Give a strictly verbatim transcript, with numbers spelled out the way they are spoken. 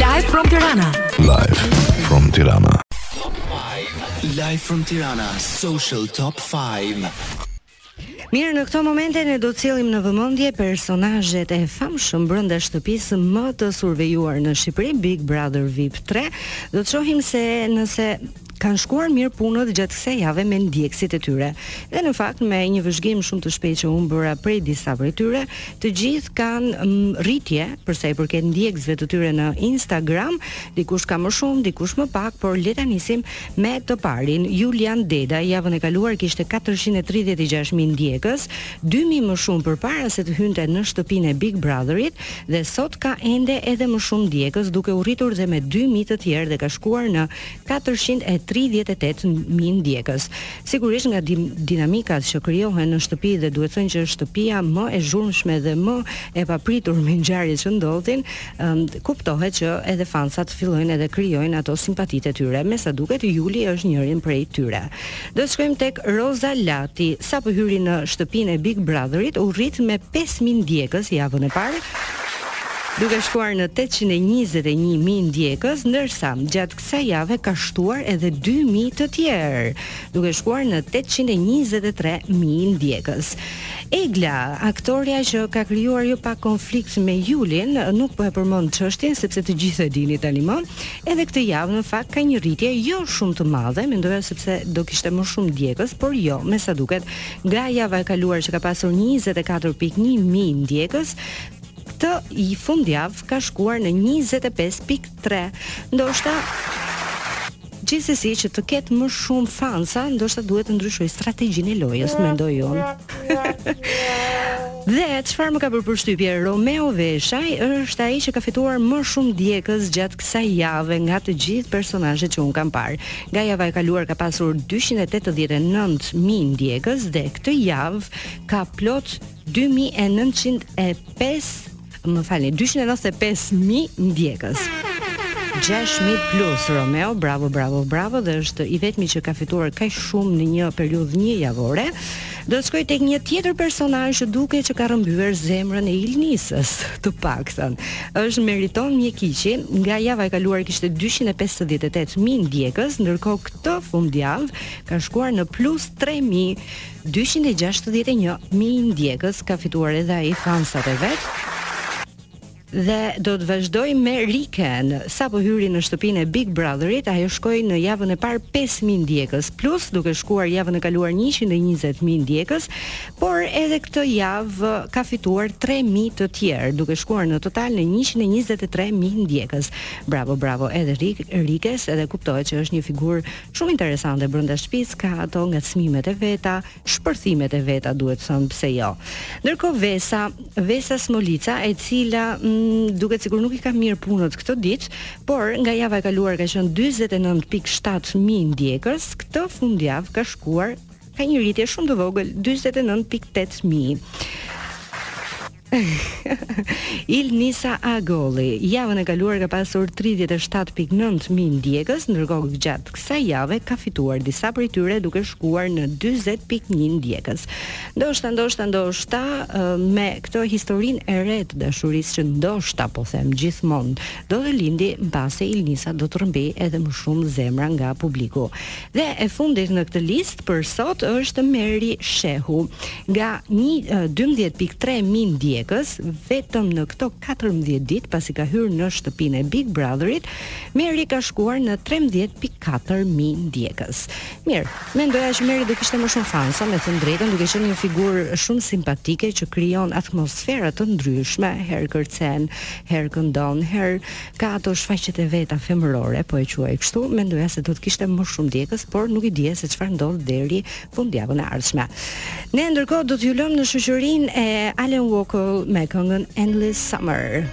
Live from Tirana. Live from Tirana. Top five. Live from Tirana. Social Top five. Mirë, në këto momente ne do të cillim në vëmendje personazhet e famshëm brenda shtëpisë më të survejuar në Shqipëri, Big Brother VIP tre. Do të shohim se nëse kanë shkuar mirë punët gjatë kësaj jave me ndjekësit e tyre. Dhe në fakt me një vëzhgim shumë të shpejtë që unë bëra prej disa prej tyre, të gjithë kanë rritje për sa i përket ndjekësve të tyre në Instagram, dikush ka më shumë, dikush më pak, por le ta nisim me të parin, Julian Dedaj, javën e kaluar kishte katërqind e tridhjetë e gjashtë mijë ndjekë. dy mijë më shumë përpara se të hynte në shtëpinë e Big Brotherit dhe sot ka ende edhe më shumë ndjekës duke u rritur dhe me dy mijë të tjerë dhe ka shkuar në katërqind e tridhjetë e tetë mijë ndjekës. Sigurisht nga dinamikat që krijohen në shtëpi dhe duhet thënë që shtëpia më e zhurmshme dhe më e papritur me ngjarjet që ndodhin, um, kuptohet që edhe fansat fillojnë edhe krijojnë ato simpatitë e tyre, me sa duket Juli është njërin prej tyre. Do të shkojmë tek Roza Lati, sapo hyri në shtëpinë e Big Brotherit u rrit me pesë mijë ndjekës javën e parë, duke shkuar në tetëqind e njëzet e një mijë ndjekës, ndërsa gjatë kësaj jave ka shtuar edhe dy mijë të tjerë, duke shkuar në tetëqind e njëzet e tre mijë ndjekës. Egla, aktoria që ka krijuar jo pak konflikt me Julin, nuk po e përmend çështjen sepse të gjithë e dini tani më. Edhe këtë javë në fakt ka një rritje jo shumë të madhe, mendoja sepse do kishte më shumë ndjekës, por jo, me sa duket, nga java e kaluar që ka pasur njëzet e katër mijë ndjekës, këtë i fundjavë ka shkuar në njëzet e pesë mijë tre. Ndoshta gjithsesi që të ketë më shumë fansa, ndoshta duhet të ndryshoj strategjinë e lojës, mendoj unë. Dhe çfarë më ka bërë përshtypje, Romeo Veshaj është ai që ka fituar më shumë ndjekës gjatë kësaj jave nga të gjithë personazhet që un kam parë. Nga java e kaluar ka pasur dyqind e tetëdhjetë e nëntë mijë ndjekës dhe këtë javë ka plot dy mijë e nëntëqind e pesë, më falni, dyqind e nëntëdhjetë e pesë mijë ndjekës. gjashtë mijë plus, Romeo, bravo, bravo, bravo, dhe është i vetmi që ka fituar kaq shumë në një periudhë një javore. Do të shkoj tek një tjetër personazh që duket që ka rrëmbyer zemrën e Ilnisës, të paktën. Është meriton Mjekiçi, nga java e kaluar kishte dyqind e pesëdhjetë e tetë mijë ndjekës, ndërkohë këtë fundjavë ka shkuar në plus tre mijë, dyqind e gjashtëdhjetë e një mijë ndjekës ka fituar edhe ai fansat e vet. Dhe do të vazhdoj me Riken, sapo hyri në shtëpinë e Big Brotherit, ajo shkoi në javën e parë pesë mijë ndjekës plus, duke shkuar javën e kaluar njëqind e njëzet mijë ndjekës, por edhe këtë javë ka fituar tre mijë të tjerë, duke shkuar në total në njëqind e njëzet e tre mijë ndjekës. Bravo, bravo, edhe Rikes, edhe kuptohet që është një figurë shumë interesante brenda shtëpisë, ka ato ngacmimet e veta, shpërthimet e veta, duhet thënë, pse jo. Ndërkohë Vesa, Vesa Smolica, e cila duket sigur nuk i ka mirë punët këtë ditë, por nga java e kaluar ka qenë dyzet e nëntë mijë shtatë mijë ndjekës, këtë fundjavë ka shkuar ka një rritje shumë të vogël, dyzet e nëntë mijë tetëqind. Ilnisa Agoli, javën e kaluar ka pasur tridhjetë e shtatë mijë nëntëqind ndjekës, ndërkohë gjatë kësaj jave ka fituar disa prej tyre duke shkuar në dyzet mijë ndjekës. Ndoshta, ndoshta, ndoshta me këtë historinë e re të dashurisë që ndoshta po them gjithmonë do të lindi mbase Ilnisa do të rrëmbej edhe më shumë zemra nga publiku. Dhe e fundit në këtë listë për sot është Meri Shehu, nga dymbëdhjetë mijë tre mijë ndjekës, vetëm në këto katërmbëdhjetë ditë pasi ka hyrë në shtëpinë e Big Brotherit, Meri ka shkuar në trembëdhjetë mijë katërqind ndjekës. Mirë, mendoja që Meri do kishte më shumë fansa, me të drejtën, duke qenë një figurë shumë simpatike që krijon atmosfera të ndryshme, herë kërcen, herë këndon, herë ka ato shfaqjet e veta femërore, po e quaj kështu, mendoja se do të kishte më shumë ndjekës, por nuk i dije se çfarë ndodh deri fundjavën e ardhshme. Ne ndërkohë do t'ju lëmë në shoqërinë e Alan Walker me këngën Endless Summer.